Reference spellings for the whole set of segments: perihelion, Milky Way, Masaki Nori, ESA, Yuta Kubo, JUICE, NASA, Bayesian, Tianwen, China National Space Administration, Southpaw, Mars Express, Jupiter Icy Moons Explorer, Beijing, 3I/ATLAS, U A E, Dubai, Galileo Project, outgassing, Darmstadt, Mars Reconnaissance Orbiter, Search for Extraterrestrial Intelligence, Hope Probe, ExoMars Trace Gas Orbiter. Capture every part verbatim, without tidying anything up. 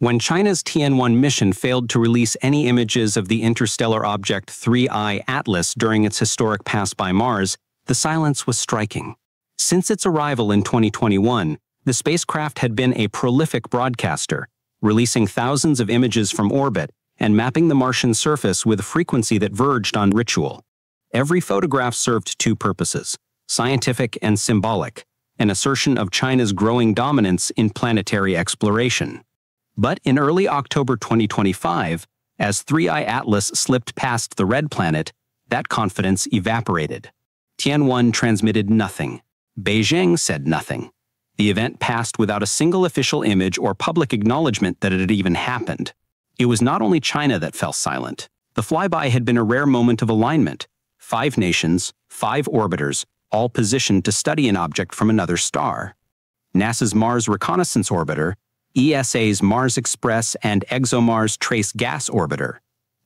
When China's Tianwen mission failed to release any images of the interstellar object three I ATLAS during its historic pass by Mars, the silence was striking. Since its arrival in twenty twenty-one, the spacecraft had been a prolific broadcaster, releasing thousands of images from orbit and mapping the Martian surface with a frequency that verged on ritual. Every photograph served two purposes, scientific and symbolic, an assertion of China's growing dominance in planetary exploration. But in early October twenty twenty-five, as three I ATLAS slipped past the red planet, that confidence evaporated. Tianwen transmitted nothing. Beijing said nothing. The event passed without a single official image or public acknowledgement that it had even happened. It was not only China that fell silent. The flyby had been a rare moment of alignment. Five nations, five orbiters, all positioned to study an object from another star. NASA's Mars Reconnaissance Orbiter, E S A's Mars Express and ExoMars Trace Gas Orbiter,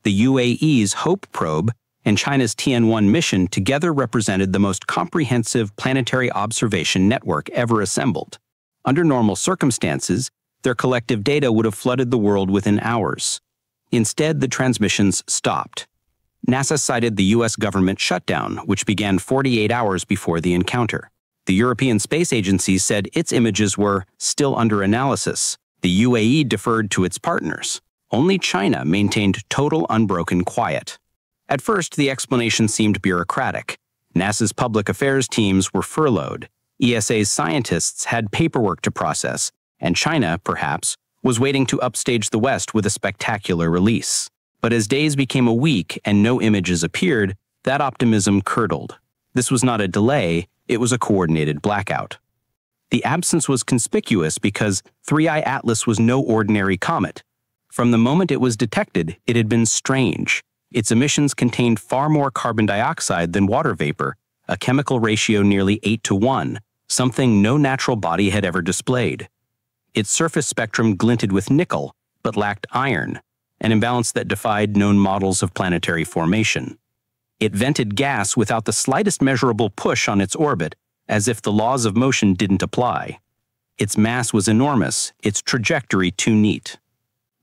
the U A E's Hope Probe, and China's Tianwen mission together represented the most comprehensive planetary observation network ever assembled. Under normal circumstances, their collective data would have flooded the world within hours. Instead, the transmissions stopped. NASA cited the U S government shutdown, which began forty-eight hours before the encounter. The European Space Agency said its images were still under analysis. The U A E deferred to its partners. Only China maintained total unbroken quiet. At first, the explanation seemed bureaucratic. NASA's public affairs teams were furloughed, E S A's scientists had paperwork to process, and China, perhaps, was waiting to upstage the West with a spectacular release. But as days became a week and no images appeared, that optimism curdled. This was not a delay, it was a coordinated blackout. The absence was conspicuous because three I ATLAS was no ordinary comet. From the moment it was detected, it had been strange. Its emissions contained far more carbon dioxide than water vapor, a chemical ratio nearly eight to one, something no natural body had ever displayed. Its surface spectrum glinted with nickel, but lacked iron, an imbalance that defied known models of planetary formation. It vented gas without the slightest measurable push on its orbit, as if the laws of motion didn't apply. Its mass was enormous, its trajectory too neat.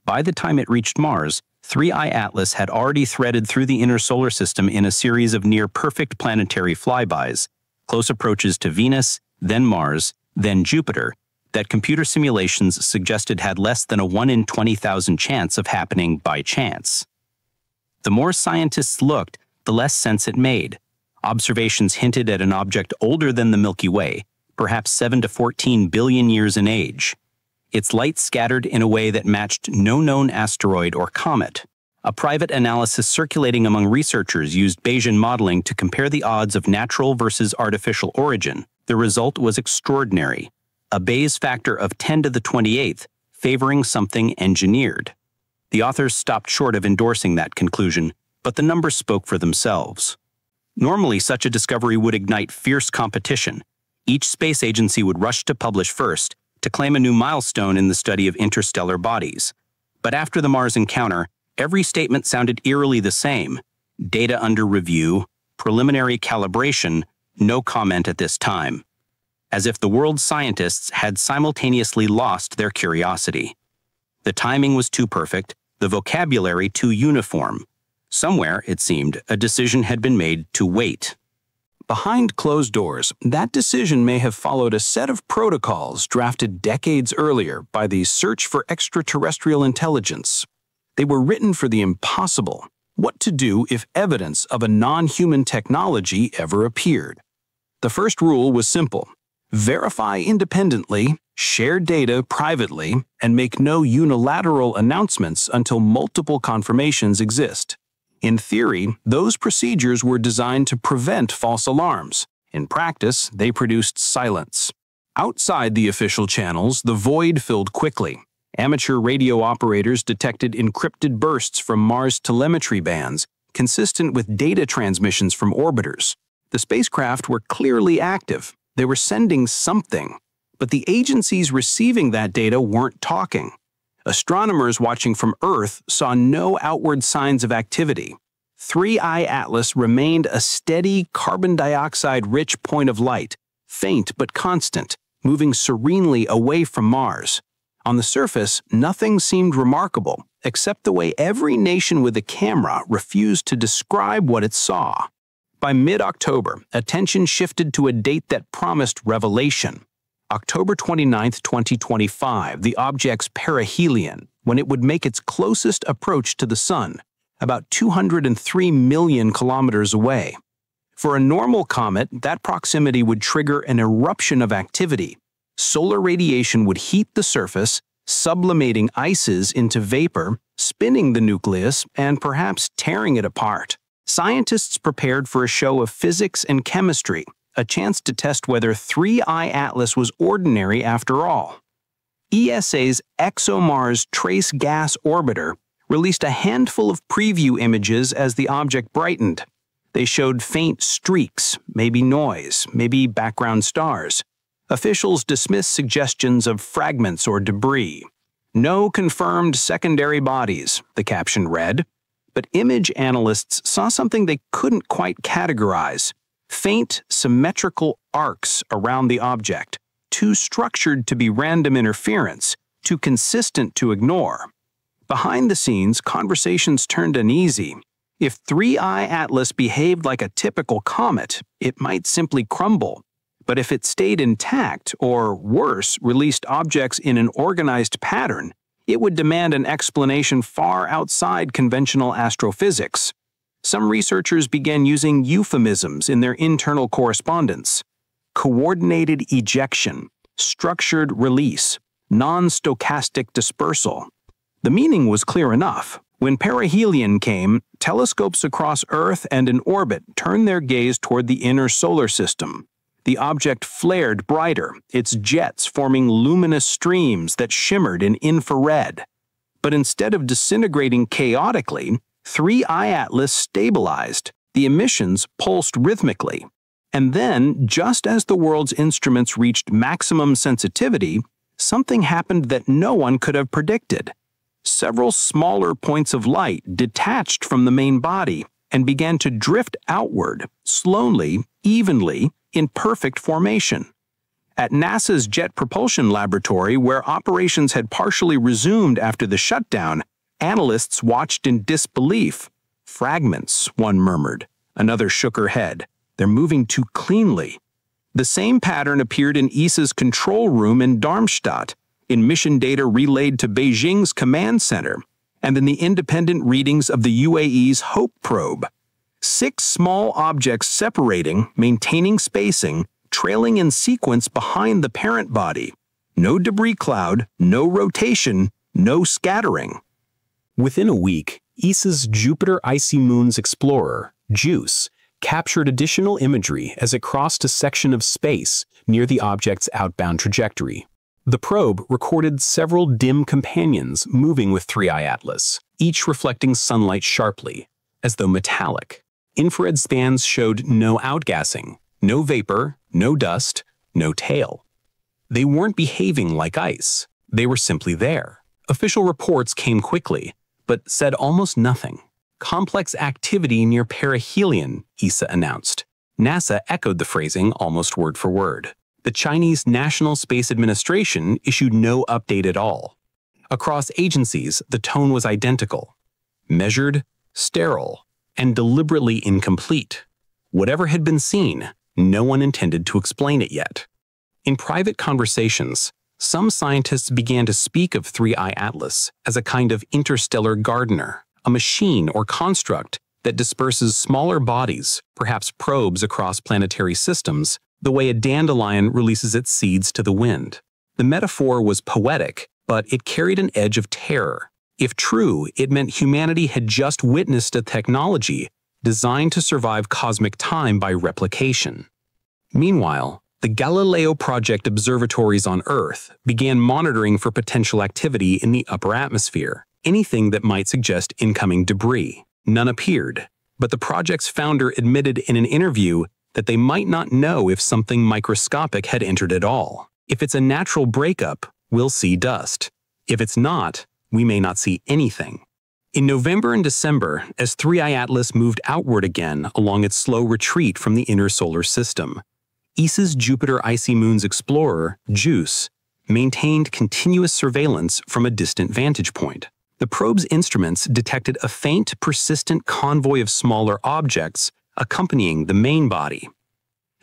By the time it reached Mars, three I ATLAS had already threaded through the inner solar system in a series of near-perfect planetary flybys, close approaches to Venus, then Mars, then Jupiter, that computer simulations suggested had less than a one in twenty thousand chance of happening by chance. The more scientists looked, the less sense it made. Observations hinted at an object older than the Milky Way, perhaps seven to fourteen billion years in age. Its light scattered in a way that matched no known asteroid or comet. A private analysis circulating among researchers used Bayesian modeling to compare the odds of natural versus artificial origin. The result was extraordinary, a Bayes factor of ten to the twenty-eighth, favoring something engineered. The authors stopped short of endorsing that conclusion, but the numbers spoke for themselves. Normally, such a discovery would ignite fierce competition. Each space agency would rush to publish first, to claim a new milestone in the study of interstellar bodies. But after the Mars encounter, every statement sounded eerily the same. Data under review, preliminary calibration, no comment at this time. As if the world's scientists had simultaneously lost their curiosity. The timing was too perfect, the vocabulary too uniform. Somewhere, it seemed, a decision had been made to wait. Behind closed doors, that decision may have followed a set of protocols drafted decades earlier by the Search for Extraterrestrial Intelligence. They were written for the impossible, what to do if evidence of a non-human technology ever appeared. The first rule was simple: verify independently, share data privately, and make no unilateral announcements until multiple confirmations exist. In theory, those procedures were designed to prevent false alarms. In practice, they produced silence. Outside the official channels, the void filled quickly. Amateur radio operators detected encrypted bursts from Mars telemetry bands, consistent with data transmissions from orbiters. The spacecraft were clearly active. They were sending something. But the agencies receiving that data weren't talking. Astronomers watching from Earth saw no outward signs of activity. three I ATLAS remained a steady, carbon dioxide-rich point of light, faint but constant, moving serenely away from Mars. On the surface, nothing seemed remarkable, except the way every nation with a camera refused to describe what it saw. By mid-October, attention shifted to a date that promised revelation. October twenty-ninth, twenty twenty-five, the object's perihelion, when it would make its closest approach to the Sun, about two hundred three million kilometers away. For a normal comet, that proximity would trigger an eruption of activity. Solar radiation would heat the surface, sublimating ices into vapor, spinning the nucleus, and perhaps tearing it apart. Scientists prepared for a show of physics and chemistry, a chance to test whether three I atlas was ordinary after all. E S A's ExoMars Trace Gas Orbiter released a handful of preview images as the object brightened. They showed faint streaks, maybe noise, maybe background stars. Officials dismissed suggestions of fragments or debris. "No confirmed secondary bodies," the caption read. But image analysts saw something they couldn't quite categorize: faint, symmetrical arcs around the object, too structured to be random interference, too consistent to ignore. Behind the scenes, conversations turned uneasy. If three I atlas behaved like a typical comet, it might simply crumble. But if it stayed intact, or worse, released objects in an organized pattern, it would demand an explanation far outside conventional astrophysics. Some researchers began using euphemisms in their internal correspondence: coordinated ejection, structured release, non-stochastic dispersal. The meaning was clear enough. When perihelion came, telescopes across Earth and in orbit turned their gaze toward the inner solar system. The object flared brighter, its jets forming luminous streams that shimmered in infrared. But instead of disintegrating chaotically, three I atlas stabilized. The emissions pulsed rhythmically. And then, just as the world's instruments reached maximum sensitivity, something happened that no one could have predicted. Several smaller points of light detached from the main body and began to drift outward, slowly, evenly, in perfect formation. At NASA's Jet Propulsion Laboratory, where operations had partially resumed after the shutdown, analysts watched in disbelief. "Fragments," one murmured. Another shook her head. "They're moving too cleanly." The same pattern appeared in E S A's control room in Darmstadt, in mission data relayed to Beijing's command center, and in the independent readings of the U A E's Hope Probe. Six small objects separating, maintaining spacing, trailing in sequence behind the parent body. No debris cloud, no rotation, no scattering. Within a week, E S A's Jupiter Icy Moons Explorer, JUICE, captured additional imagery as it crossed a section of space near the object's outbound trajectory. The probe recorded several dim companions moving with three I atlas, each reflecting sunlight sharply, as though metallic. Infrared scans showed no outgassing, no vapor, no dust, no tail. They weren't behaving like ice. They were simply there. Official reports came quickly, but said almost nothing. "Complex activity near perihelion," E S A announced. NASA echoed the phrasing almost word for word. The Chinese National Space Administration issued no update at all. Across agencies, the tone was identical: measured, sterile, and deliberately incomplete. Whatever had been seen, no one intended to explain it yet. In private conversations, some scientists began to speak of three I atlas as a kind of interstellar gardener, a machine or construct that disperses smaller bodies, perhaps probes, across planetary systems, the way a dandelion releases its seeds to the wind. The metaphor was poetic, but it carried an edge of terror. If true, it meant humanity had just witnessed a technology designed to survive cosmic time by replication. Meanwhile, the Galileo Project observatories on Earth began monitoring for potential activity in the upper atmosphere, anything that might suggest incoming debris. None appeared, but the project's founder admitted in an interview that they might not know if something microscopic had entered at all. "If it's a natural breakup, we'll see dust. If it's not, we may not see anything." In November and December, as three I atlas moved outward again along its slow retreat from the inner solar system, E S A's Jupiter Icy Moons Explorer, JUICE, maintained continuous surveillance from a distant vantage point. The probe's instruments detected a faint, persistent convoy of smaller objects accompanying the main body.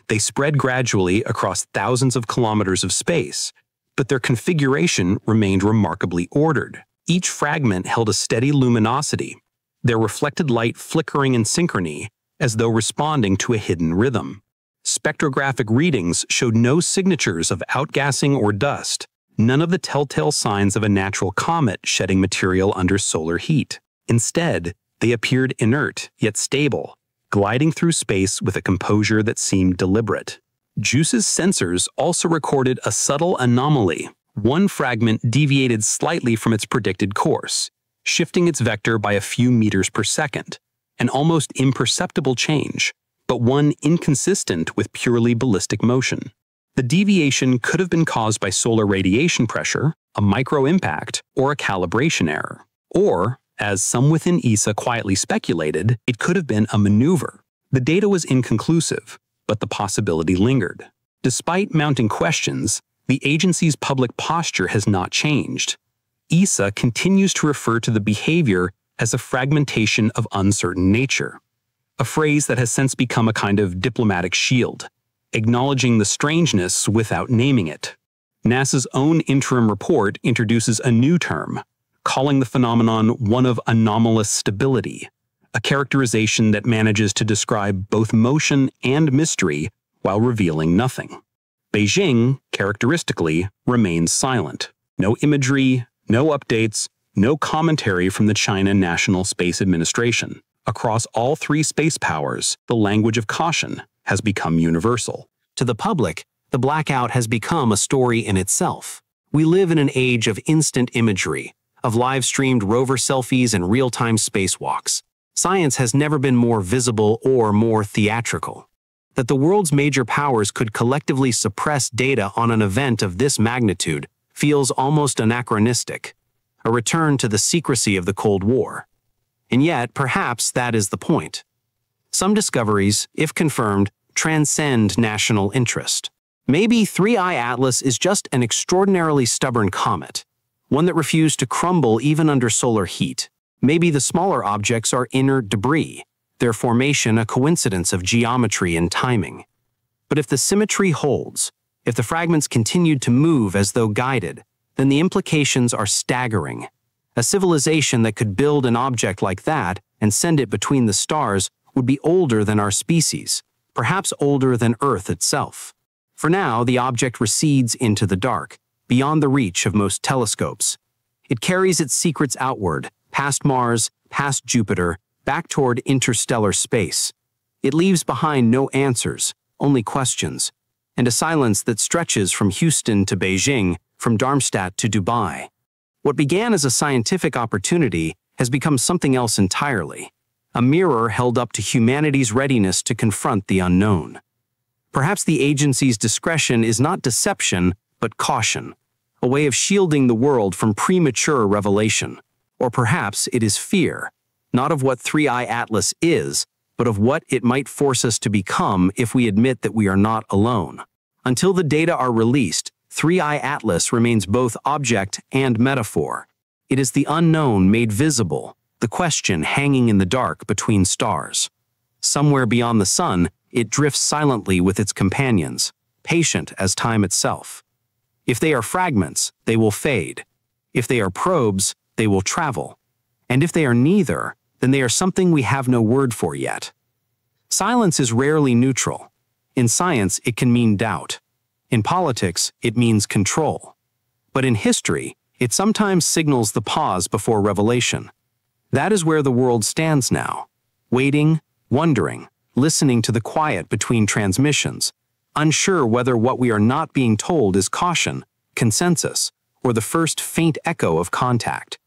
They spread gradually across thousands of kilometers of space, but their configuration remained remarkably ordered. Each fragment held a steady luminosity, their reflected light flickering in synchrony, as though responding to a hidden rhythm. Spectrographic readings showed no signatures of outgassing or dust, none of the telltale signs of a natural comet shedding material under solar heat. Instead, they appeared inert yet stable, gliding through space with a composure that seemed deliberate. JUICE's sensors also recorded a subtle anomaly. One fragment deviated slightly from its predicted course, shifting its vector by a few meters per second, an almost imperceptible change, but one inconsistent with purely ballistic motion. The deviation could have been caused by solar radiation pressure, a micro-impact, or a calibration error. Or, as some within E S A quietly speculated, it could have been a maneuver. The data was inconclusive, but the possibility lingered. Despite mounting questions, the agency's public posture has not changed. E S A continues to refer to the behavior as a fragmentation of uncertain nature, a phrase that has since become a kind of diplomatic shield, acknowledging the strangeness without naming it. NASA's own interim report introduces a new term, calling the phenomenon one of anomalous stability, a characterization that manages to describe both motion and mystery while revealing nothing. Beijing, characteristically, remains silent. No imagery, no updates, no commentary from the China National Space Administration. Across all three space powers, the language of caution has become universal. To the public, the blackout has become a story in itself. We live in an age of instant imagery, of live-streamed rover selfies and real-time spacewalks. Science has never been more visible or more theatrical. That the world's major powers could collectively suppress data on an event of this magnitude feels almost anachronistic, a return to the secrecy of the Cold War. And yet, perhaps that is the point. Some discoveries, if confirmed, transcend national interest. Maybe three I ATLAS is just an extraordinarily stubborn comet, one that refused to crumble even under solar heat. Maybe the smaller objects are inert debris, their formation a coincidence of geometry and timing. But if the symmetry holds, if the fragments continued to move as though guided, then the implications are staggering. A civilization that could build an object like that and send it between the stars would be older than our species, perhaps older than Earth itself. For now, the object recedes into the dark, beyond the reach of most telescopes. It carries its secrets outward, past Mars, past Jupiter, back toward interstellar space. It leaves behind no answers, only questions, and a silence that stretches from Houston to Beijing, from Darmstadt to Dubai. What began as a scientific opportunity has become something else entirely, a mirror held up to humanity's readiness to confront the unknown. Perhaps the agency's discretion is not deception, but caution, a way of shielding the world from premature revelation. Or perhaps it is fear, not of what three I ATLAS is, but of what it might force us to become if we admit that we are not alone. Until the data are released, three I ATLAS remains both object and metaphor. It is the unknown made visible, the question hanging in the dark between stars. Somewhere beyond the sun, it drifts silently with its companions, patient as time itself. If they are fragments, they will fade. If they are probes, they will travel. And if they are neither, then they are something we have no word for yet. Silence is rarely neutral. In science, it can mean doubt. In politics, it means control. But in history, it sometimes signals the pause before revelation. That is where the world stands now, waiting, wondering, listening to the quiet between transmissions, unsure whether what we are not being told is caution, consensus, or the first faint echo of contact.